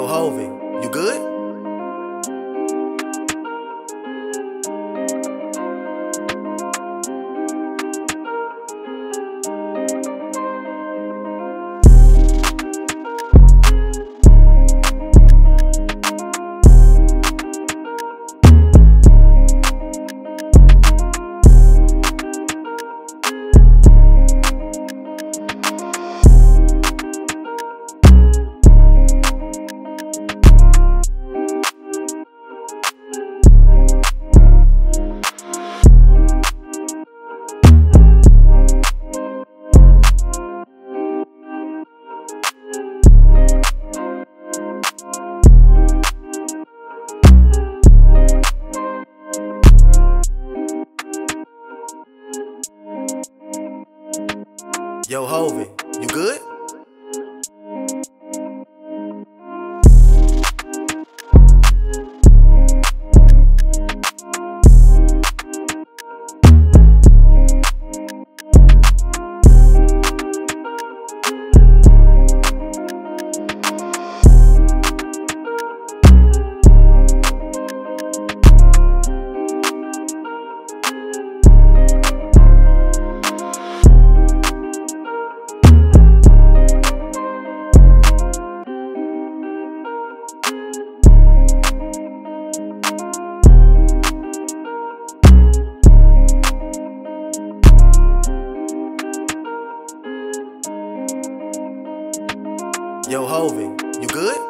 Yo, Hovey, you good? Yo, Hovey, you good? Yo, Hovey, you good?